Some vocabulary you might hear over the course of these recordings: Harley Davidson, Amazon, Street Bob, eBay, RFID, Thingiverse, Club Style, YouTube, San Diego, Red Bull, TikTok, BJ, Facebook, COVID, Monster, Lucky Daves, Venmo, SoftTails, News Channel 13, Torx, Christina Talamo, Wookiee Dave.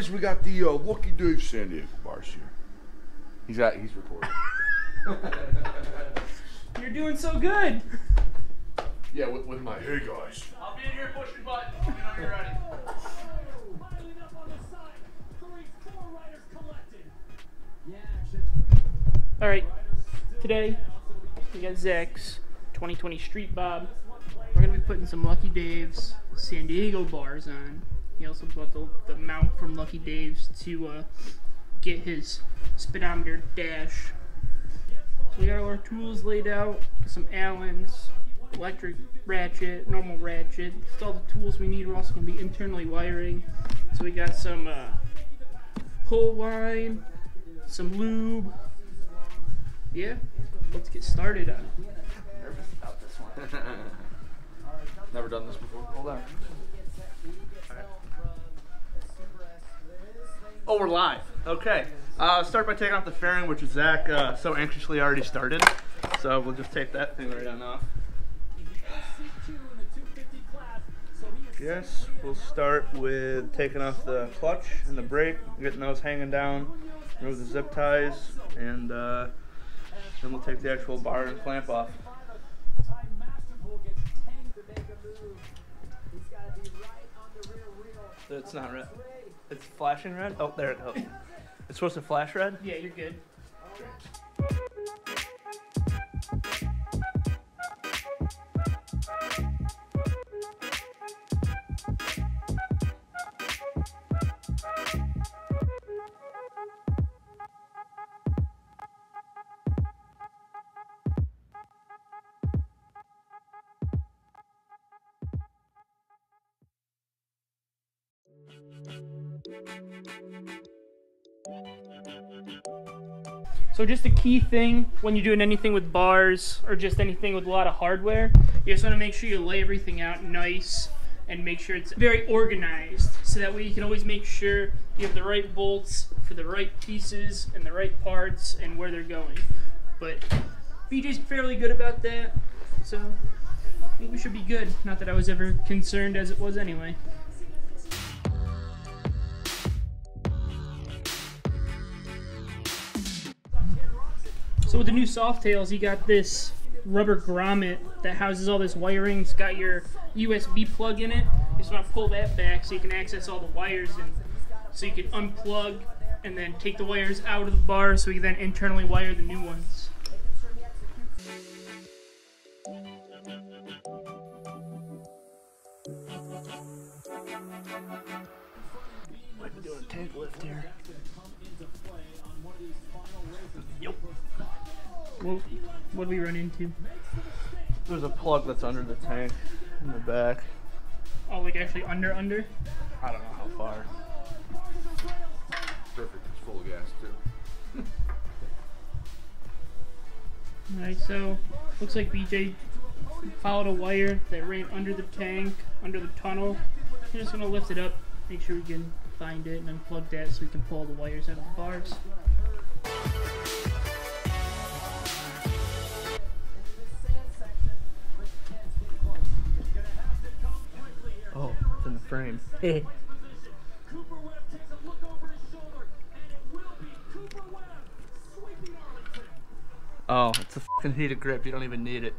guys, we got the Wookiee Dave San Diego bars here. He's recording. You're doing so good. Yeah, with my hey guys. I'll be in here pushing buttons. You know you're ready. All right, today we got Zach's 2020 Street Bob. We're gonna be putting some Lucky Dave's San Diego bars on. He also bought the mount from Lucky Dave's to get his speedometer dash. So we got all our tools laid out, some Allen's, electric ratchet, normal ratchet. Just all the tools we need. We're also gonna be internally wiring. So we got some pull line, some lube. Yeah, let's get started on it. I'm nervous about this one. Never done this before. Hold on. Right. Oh, we're live. Okay. Start by taking off the fairing, which is Zach so anxiously already started. So we'll just take that thing right on off. Yes, we'll start with taking off the clutch and the brake, getting those hanging down, remove the zip ties, and then we'll take the actual bar and clamp off. It's not red. It's flashing red? Oh, there it goes. It's supposed to flash red? Yeah, you're good. So just a key thing when you're doing anything with bars or just anything with a lot of hardware, you just want to make sure you lay everything out nice and make sure it's very organized, so that way you can always make sure you have the right bolts for the right pieces and the right parts and where they're going. But BJ's fairly good about that, so I think we should be good. Not that I was ever concerned, as it was anyway. So with the new SoftTails, you got this rubber grommet that houses all this wiring. It's got your USB plug in it. You just want to pull that back so you can access all the wires, and so you can unplug and then take the wires out of the bar so you can then internally wire the new ones. Might be doing a tank lift here. Yep. What did we run into? There's a plug that's under the tank in the back. Oh, like actually under? I don't know how far. Perfect, it's full of gas too. Alright, so looks like BJ followed a wire that ran under the tank, under the tunnel. We're just gonna lift it up, make sure we can find it, and unplug that so we can pull the wires out of the bars. Oh, it's in the frame. Oh, it's a fucking heated grip. You don't even need it.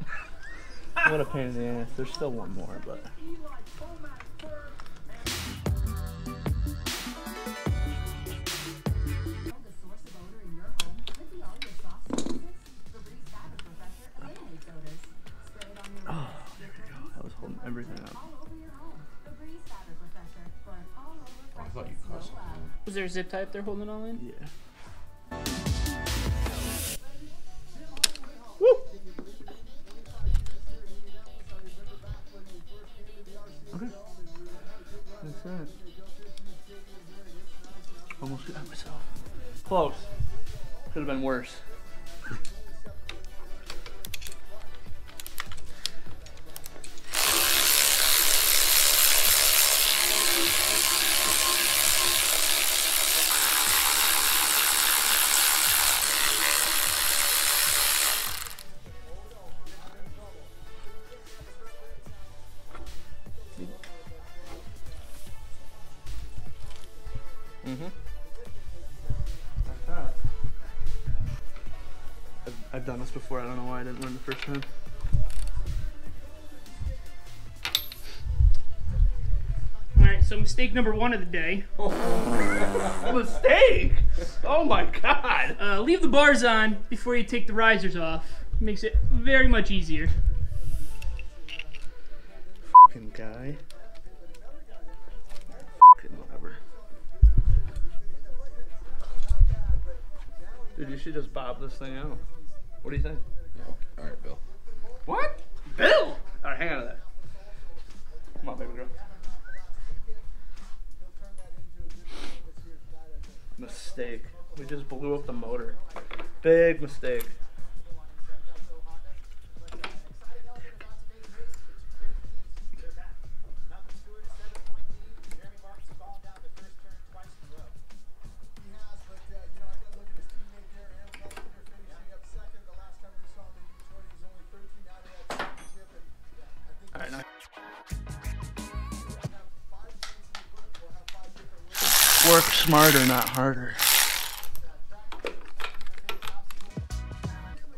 What a pain in the ass. There's still one more, but. Oh, there we go. That was holding everything up. I thought you caught something. Was there a zip tie up there holding it all in? Yeah. Woo! Okay. That's it. Almost got myself. Close. Could have been worse. Mm-hmm. Like that. I've done this before. I don't know why I didn't win the first time. Alright, so mistake number one of the day. Oh. Mistake! Oh my god! Leave the bars on before you take the risers off. Makes it very much easier. F***ing guy. F***ing whatever. Dude, you should just bob this thing out. What do you think? No. Alright, Bill. What? Bill? Alright, hang on to that. Come on, baby girl. Mistake. We just blew up the motor. Big mistake. Work smarter, not harder.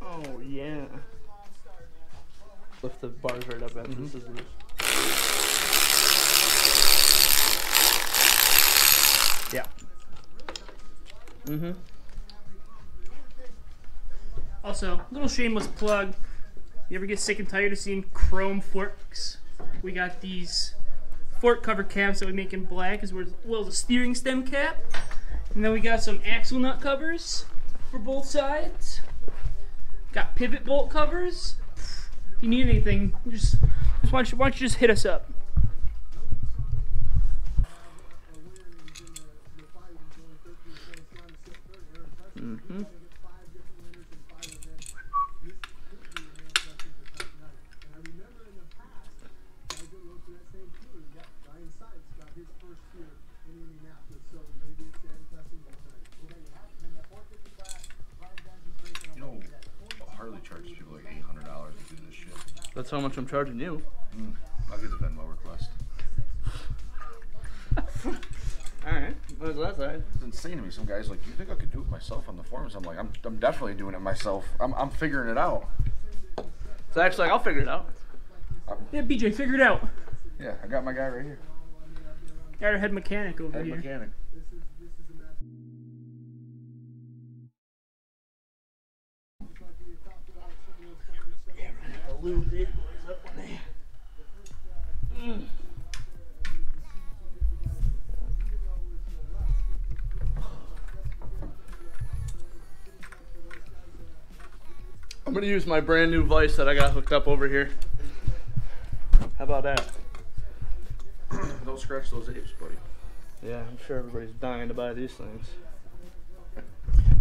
Oh yeah. Lift the bars right up after the scissors. Yeah. Mhm. Also, little shameless plug. You ever get sick and tired of seeing chrome forks? We got these fork cover caps that we make in black, as well as a steering stem cap. And then we got some axle nut covers for both sides. Got pivot bolt covers. If you need anything, just why don't you just hit us up. Mm-hmm. That's how much I'm charging you. Mm, I'll get the Venmo request. Alright, what was that side? It's insane to me. Some guys like, do you think I could do it myself on the forums? I'm like, I'm definitely doing it myself. I'm figuring it out. So actually, like, I'll figure it out. Yeah, BJ, figure it out. Yeah, I got my guy right here. Got our head mechanic over here. Head mechanic. Blue big boys up on there. Mm. I'm gonna use my brand new vise that I got hooked up over here. How about that? Don't scratch those apes, buddy. Yeah, I'm sure everybody's dying to buy these things.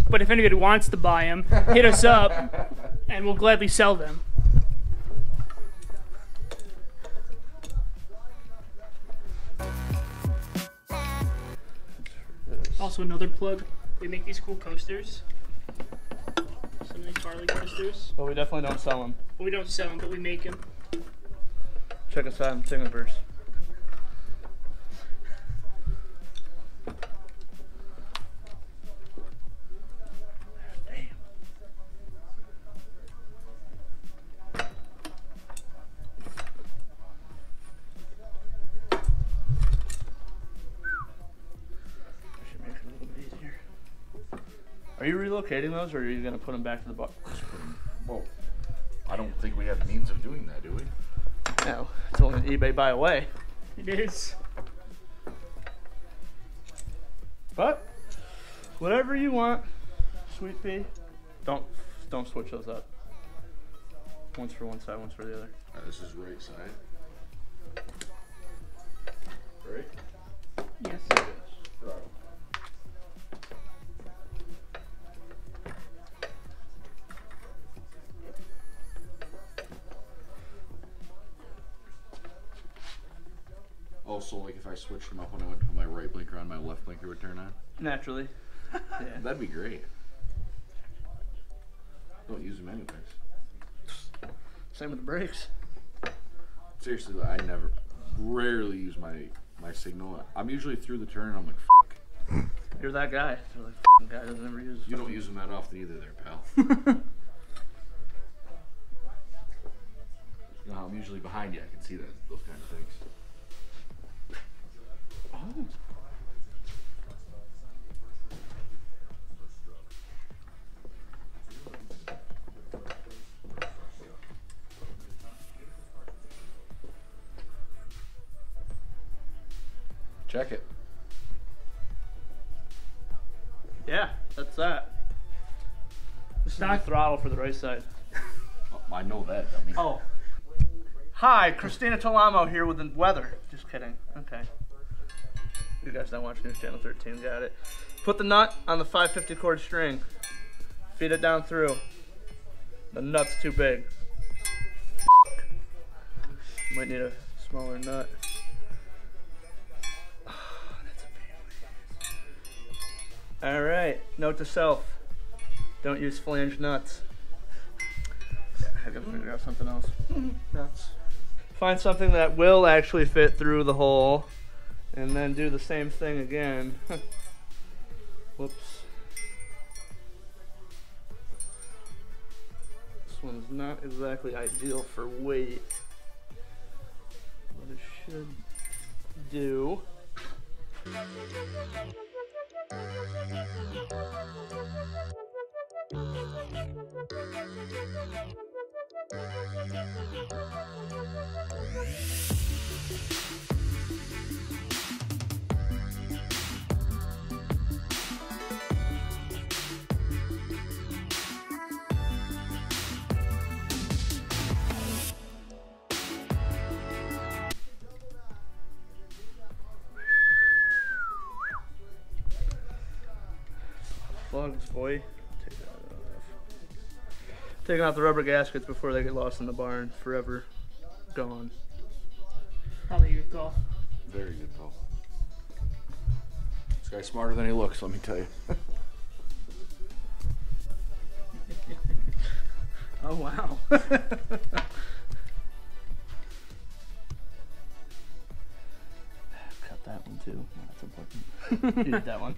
But if anybody wants to buy them, hit us up and we'll gladly sell them. Also another plug, we make these cool coasters, some of these Harley coasters. Well, we definitely don't sell them. Well, we don't sell them, but we make them. Check us out on Thingiverse. Are you relocating those, or are you gonna put them back to the box? Well, I don't think we have means of doing that, do we? No, it's only an eBay buy away. It is. But whatever you want, sweet pea, don't switch those up. One's for one side, one's for the other. All right, this is right side. Right? Yes. Yes. Right. Also, like if I switched them up when I went to put my right blinker on, my left blinker would turn on? Naturally. Yeah. That'd be great. Don't use them anyways. Same with the brakes. Seriously, I rarely use my signal. I'm usually through the turn and I'm like, fuck. You're that guy. You're like, f***ing guy doesn't ever use. You don't use them that often either there, pal. You know how I'm usually behind you. I can see that, those kind of things. Oh. Check it. Yeah, that's that. The stock throttle for the right side. Oh, I know that, dummy. Oh. Hi, Christina Talamo here with the weather. Just kidding. Okay. You guys that watch News Channel 13 got it. Put the nut on the 550 cord string. Feed it down through. The nut's too big. Might need a smaller nut. Alright, note to self, don't use flange nuts. I gotta figure out something else. Nuts. Find something that will actually fit through the hole, and then do the same thing again. Whoops. This one's not exactly ideal for weight. What it should do... Plugs, boy. Take that off. Taking off the rubber gaskets before they get lost in the barn. Forever gone. Probably your call. Very good call. This guy's smarter than he looks, let me tell you. Oh, wow. Cut that one, too. That's important. You did that one.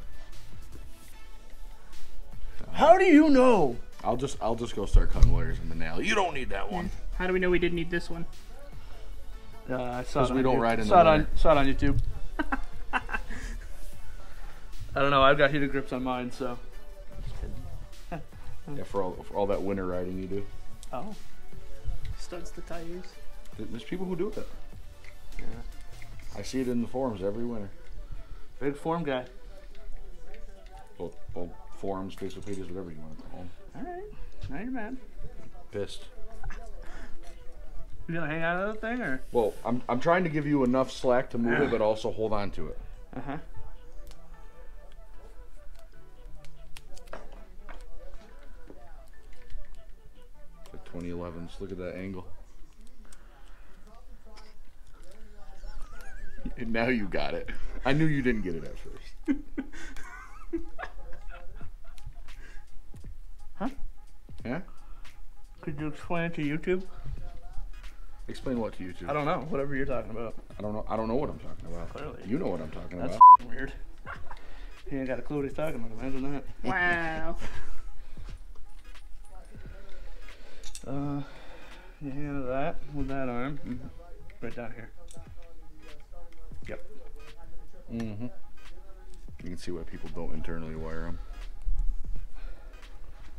How do you know? I'll just go start cutting wires in the nail. You don't need that one. How do we know we didn't need this one? I saw it on YouTube. I don't know. I've got heated grips on mine, so. Just kidding. Yeah, for all that winter riding you do. Oh, studs the tires. There's people who do that. Yeah, I see it in the forums every winter. Big form guy. Well, forums, Facebook pages, whatever you want to call them. Alright, now you're mad. Pissed. You gonna hang out of that thing, or? Well, I'm trying to give you enough slack to move it, but also hold on to it. Uh-huh. It's like 2011s, look at that angle. And now you got it. I knew you didn't get it at first. Huh? Yeah? Could you explain it to YouTube? Explain what to YouTube? I don't know. Whatever you're talking about. I don't know what I'm talking about. Clearly. You know what I'm talking about. That's weird. He ain't got a clue what he's talking about. Imagine that. Wow. You handle that with that arm. Mm-hmm. Right down here. Yep. Mm-hmm. You can see why people don't internally wire them.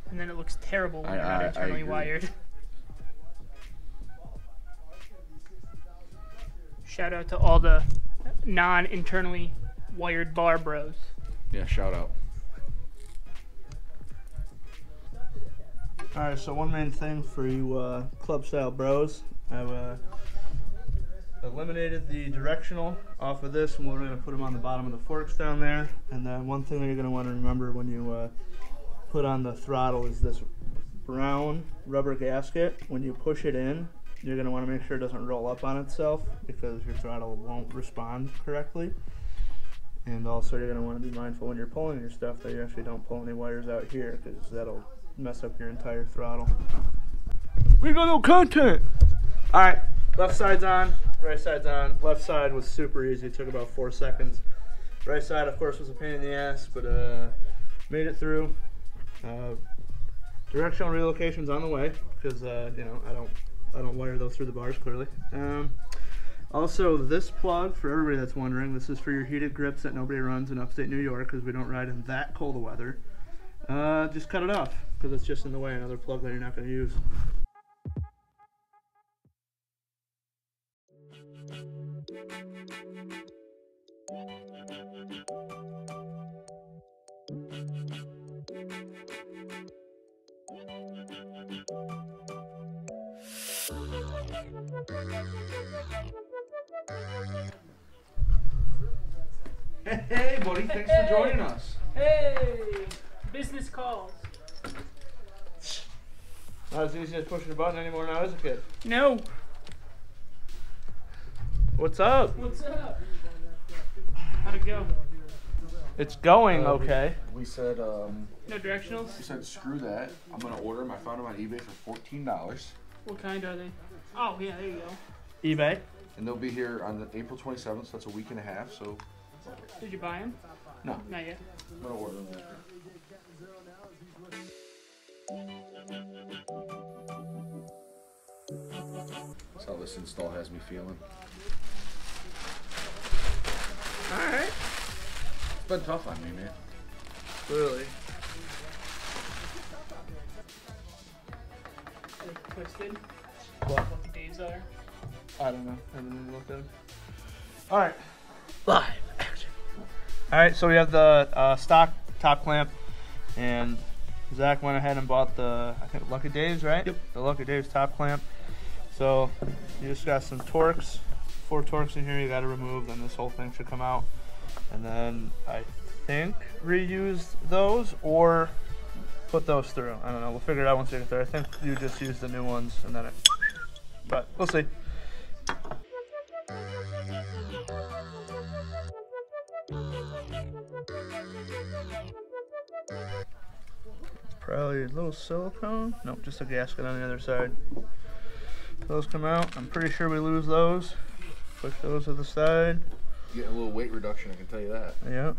And then it looks terrible when you're not internally wired. Shout out to all the non-internally wired bar bros. Yeah, shout out. All right, so one main thing for you club style bros, I've eliminated the directional off of this, and we're gonna put them on the bottom of the forks down there. And then one thing that you're gonna want to remember when you put on the throttle is this brown rubber gasket. When you push it in, you're going to want to make sure it doesn't roll up on itself, because your throttle won't respond correctly. And also you're going to want to be mindful when you're pulling your stuff that you actually don't pull any wires out here, because that'll mess up your entire throttle. We got no content! Alright, left side's on, right side's on. Left side was super easy, it took about 4 seconds. Right side, of course, was a pain in the ass, but made it through. Directional relocation's on the way because you know, I don't wire those through the bars clearly. Also, this plug, for everybody that's wondering, this is for your heated grips that nobody runs in upstate New York because we don't ride in that cold a weather. Just cut it off because it's just in the way, another plug that you're not going to use. Hey buddy, thanks for joining us. Hey, business calls. Not as easy as pushing a button anymore now, is it, kid? No. What's up? What's up? How'd it go? It's going okay. We said no directionals? We said screw that. I'm gonna order them. I found them on eBay for $14. What kind are they? Oh yeah, there you go. eBay. And they'll be here on the April 27th, so that's a week and a half, so. Did you buy them? No. Not yet. I'm gonna order them. That's how this install has me feeling. Alright. It's been tough on me, man. Really? Are they twisted? What the days are? I don't know. I haven't even looked at them. Alright. Live action. Alright, so we have the stock top clamp, and Zach went ahead and bought the, I think, Lucky Dave's, right? Yep. The Lucky Dave's top clamp. So you just got some Torx, 4 Torx in here you got to remove, then this whole thing should come out. And then I think reuse those or put those through. I don't know, we'll figure it out once we get there. I think you just use the new ones and then it, but we'll see. Probably a little silicone, nope, just a gasket on the other side. Those come out, I'm pretty sure we lose those. Push those to the side. You get a little weight reduction, I can tell you that. Yep.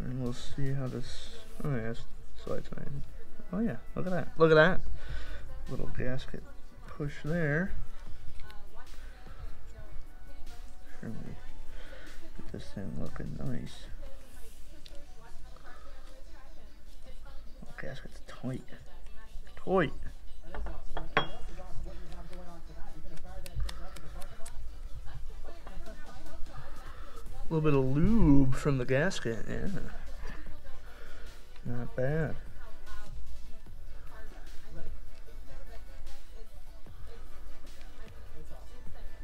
And we'll see how this, oh yeah, it's slides on. Oh yeah, look at that, look at that. Little gasket push there. Sure we get this thing looking nice. Oh, gasket's tight, tight. A little bit of lube from the gasket, yeah. Not bad.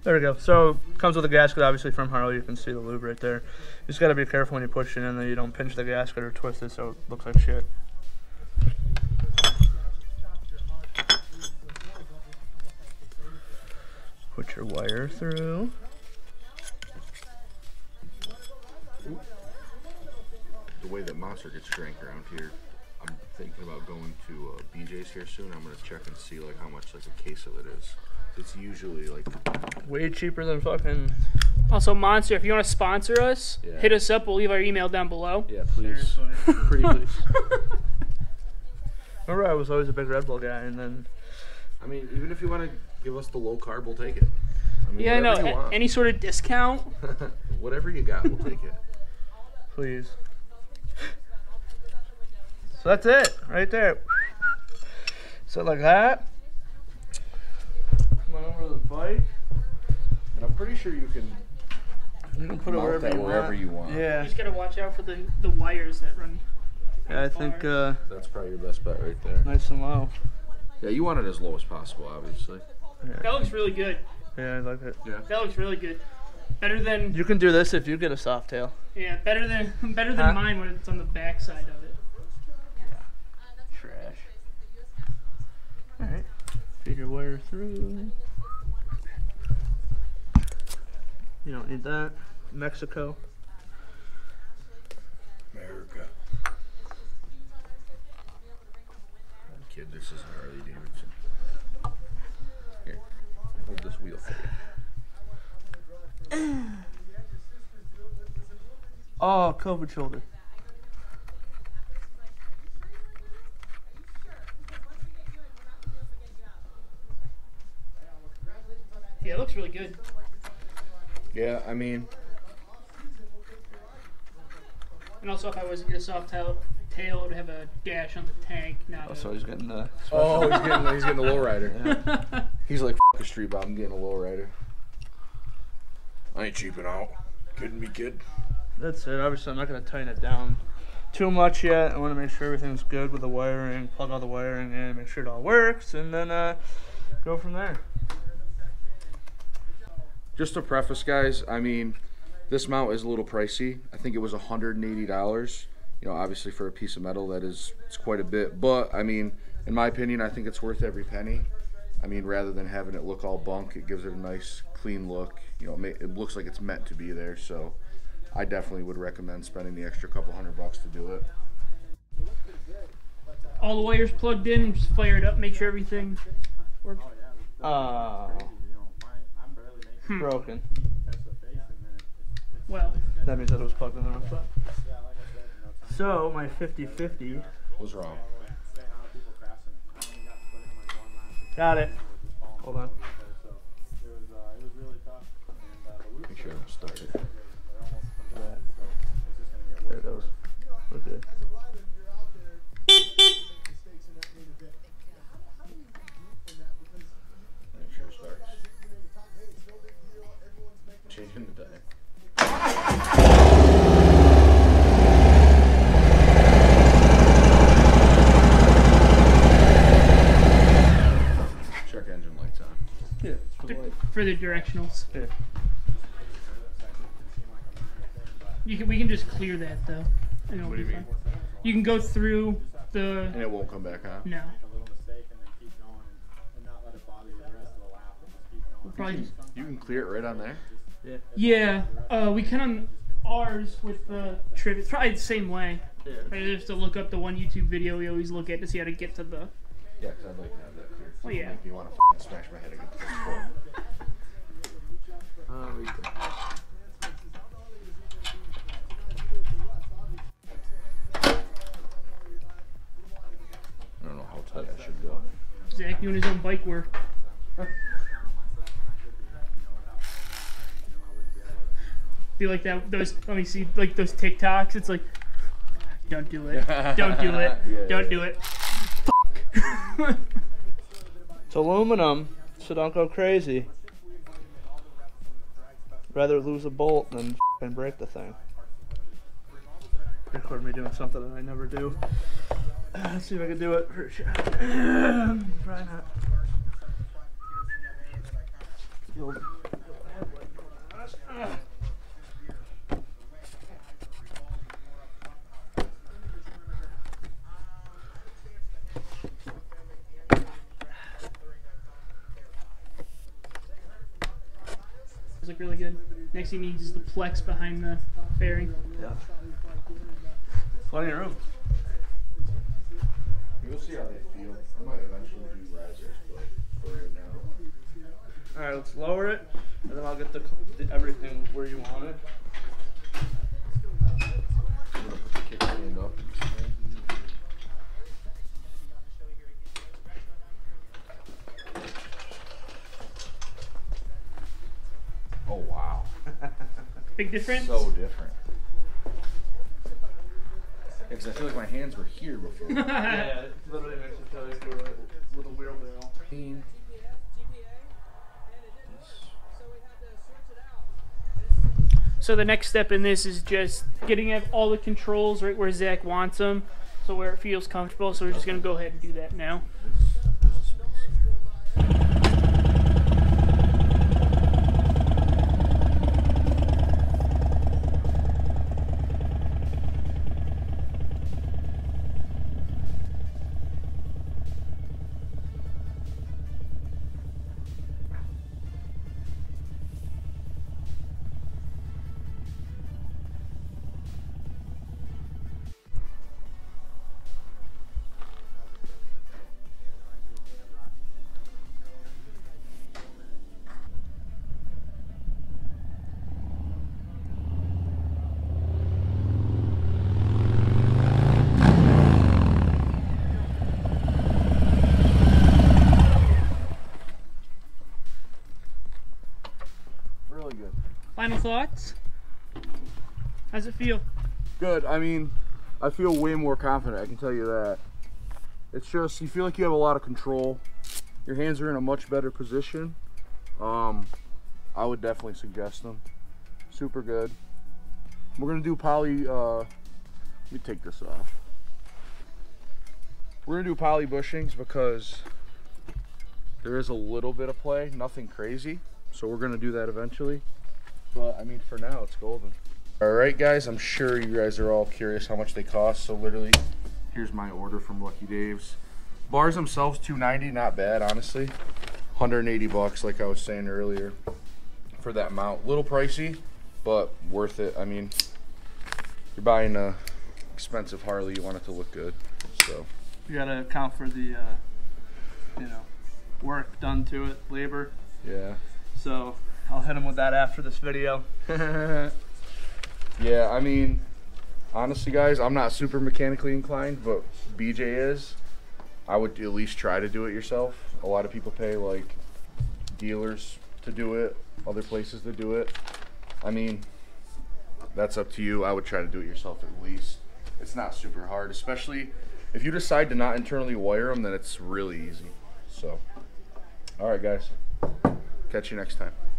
There we go. So, comes with a gasket, obviously, from Harley. You can see the lube right there. You just gotta be careful when you push it in there. You don't pinch the gasket or twist it so it looks like shit. Put your wire through. The way that Monster gets drank around here, I'm thinking about going to BJ's here soon. I'm gonna check and see like how much like a case of it is. It's usually like way cheaper than fucking. Also, Monster, if you want to sponsor us, yeah, hit us up. We'll leave our email down below. Yeah, please. Pretty please. Remember, I was always a big Red Bull guy, and then I mean, even if you want to give us the low carb, we'll take it. I mean, yeah, I know. Any sort of discount. Whatever you got, we'll take it. Please. So that's it, right there. So like that. Come on over to the bike. And I'm pretty sure you can put it wherever you want. Yeah. You just gotta watch out for the wires that run. Yeah, I think that's probably your best bet right there. Nice and low. Yeah, you want it as low as possible, obviously. Yeah. That looks really good. Yeah, I like it. Yeah. That looks really good. Better than you can do this if you get a soft tail. Yeah, better than huh? Mine when it's on the back side of it. Yeah. Trash. Alright. Feed your wire through. You don't need that. Mexico. America. Kid, this is Harley Davidson. Here. Hold this wheel for you. Oh, COVID shoulder. Yeah, it looks really good. Yeah, I mean. And also, if I wasn't your SoftTails, it would have a dash on the tank. Oh, so he's getting the. Oh, he's getting the lowrider. Yeah. He's like, f*** a Street Bob, I'm getting a lowrider. I ain't cheaping out. Kidding me, kid? That's it. Obviously, I'm not going to tighten it down too much yet. I want to make sure everything's good with the wiring, plug all the wiring in, make sure it all works, and then go from there. Just to preface, guys, I mean, this mount is a little pricey. I think it was $180. You know, obviously for a piece of metal, that is, it's quite a bit. But, I mean, in my opinion, I think it's worth every penny. I mean, rather than having it look all bunk, it gives it a nice, clean look. You know, it looks like it's meant to be there, so I definitely would recommend spending the extra couple $100 to do it. All the wires plugged in, just fire it up, make sure everything works. Broken. Well, that means that it was plugged in the wrong spot. So my 50/50 was wrong. Got it. Hold on. Make sure I'm started. There it goes. We're good. Make sure it starts. Changing the dial. Check engine lights on. Yeah, for the directionals. Yeah. We can just clear that though. And what do you mean? You can go through the. And it won't come back on. Huh? No. We'll probably you can clear it right on there. Yeah. We can on ours with the trip. It's probably the same way. Yeah. I just have to look up the one YouTube video we always look at to see how to get to the. Yeah, because I'd like to have that clear. Well, yeah. If you want to f***ing smash my head against this phone. I should go. Zach doing his own bike work. Be like that. Those let me see. Like those TikToks. It's like, don't do it. Don't do it. Yeah, don't do it. Fuck. It's aluminum, so don't go crazy. Rather lose a bolt than f***ing break the thing. Record me doing something that I never do. Let's see if I can do it for a shot. Probably not. It's like really good. Next thing you need is the plex behind the bearing. Yeah. Plenty of room. You'll see how they feel. I might eventually do risers, but for right now. Alright, let's lower it, and then I'll get the everything where you want it. I'm going to put the kickstand up. Oh, wow. Big difference? So different. Because I feel like my hands were here before. Yeah, it literally makes me feel like you were with a wheelbarrow. So the next step in this is just getting all the controls right where Zach wants them, so where it feels comfortable. So we're just going to go ahead and do that now. How's it feel? Good. I mean, I feel way more confident, I can tell you that. It's just, you feel like you have a lot of control. Your hands are in a much better position. I would definitely suggest them. Super good. We're gonna do poly, let me take this off. We're gonna do poly bushings because there is a little bit of play, nothing crazy. So we're gonna do that eventually. But I mean, for now, it's golden. All right, guys, I'm sure you guys are all curious how much they cost. So literally, here's my order from Lucky Dave's. Bars themselves, $2.90, not bad, honestly. 180 bucks, like I was saying earlier, for that mount. Little pricey, but worth it. I mean, you're buying a expensive Harley, you want it to look good, so. You gotta account for the, you know, work done to it, labor. Yeah. So I'll hit him with that after this video. Yeah, I mean, honestly, guys, I'm not super mechanically inclined, but BJ is. I would at least try to do it yourself. A lot of people pay like dealers to do it, other places to do it. I mean, that's up to you. I would try to do it yourself at least. It's not super hard, especially if you decide to not internally wire them, then it's really easy. So, all right, guys, catch you next time.